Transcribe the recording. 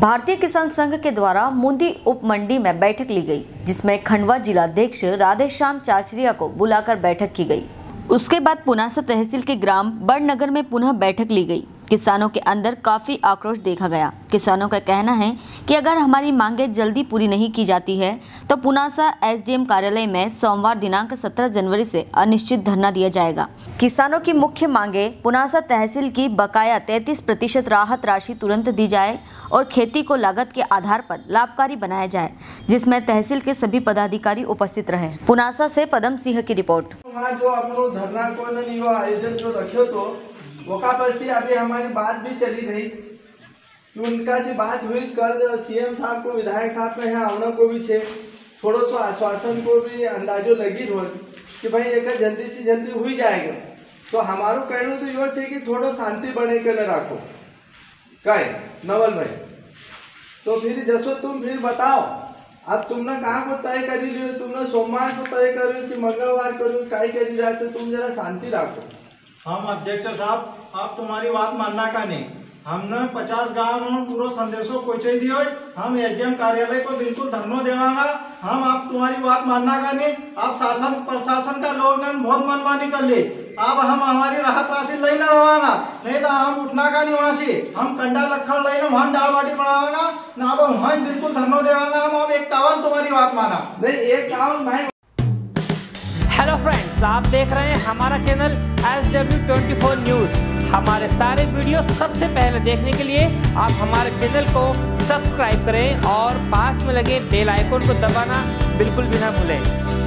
भारतीय किसान संघ के द्वारा मुंदी उपमंडी में बैठक ली गई, जिसमें खंडवा जिलाध्यक्ष राधेश्याम चाचरिया को बुलाकर बैठक की गई। उसके बाद पुनासा तहसील के ग्राम बड़नगर में पुनः बैठक ली गई। किसानों के अंदर काफ़ी आक्रोश देखा गया। किसानों का कहना है कि अगर हमारी मांगें जल्दी पूरी नहीं की जाती है तो पुनासा एसडीएम कार्यालय में सोमवार दिनांक 17 जनवरी से अनिश्चित धरना दिया जाएगा। किसानों की मुख्य मांगें पुनासा तहसील की बकाया 33% राहत राशि तुरंत दी जाए और खेती को लागत के आधार पर लाभकारी बनाया जाए, जिसमें तहसील के सभी पदाधिकारी उपस्थित रहे। पुनासा से पदम सिंह की रिपोर्ट। वकापसी अभी हमारी बात भी चली रही कि उनका से बात हुई। कल सीएम साहब को विधायक साहब ने यहाँ आना को भी छे थोड़ा सा आश्वासन को भी अंदाजो लगी हो कि भाई एक जल्दी से जल्दी हुई जाएगा। तो हमारो कहूँ तो यो छे कि थोड़ो शांति बने के न रखो कहे नवल भाई। तो फिर जसो तुम फिर बताओ, अब तुमने कहाँ को तय कर लियो, तुमने सोमवार को तय करो कि मंगलवार करो काय कर दी जाए। तो तुम जरा शांति रखो। हम अध्यक्ष साहब आप तुम्हारी बात मानना का नहीं, हमने 50 गांव में पूरा संदेशों पहुंचाई दियो। हम एसडीएम कार्यालय को बिल्कुल धरना देवांगा। हम आप तुम्हारी बात मानना का नहीं, आप शासन प्रशासन का लोग ने बहुत मनमानी कर ली। अब हम हमारी राहत राशि ले ना रवाना, नहीं तो हम उठना का निवासी हम कंडा लखड़ ले वहाँ दाल बाटी बनावाना ना। अब वहाँ बिल्कुल धरना देवाना। हम अब एक टावन तुम्हारी बात माना नहीं, एक टावन भाई। हेलो फ्रेंड्स, आप देख रहे हैं हमारा चैनल SW 24 न्यूज़। हमारे सारे वीडियो सबसे पहले देखने के लिए आप हमारे चैनल को सब्सक्राइब करें और पास में लगे बेल आइकन को दबाना बिल्कुल भी ना भूलें।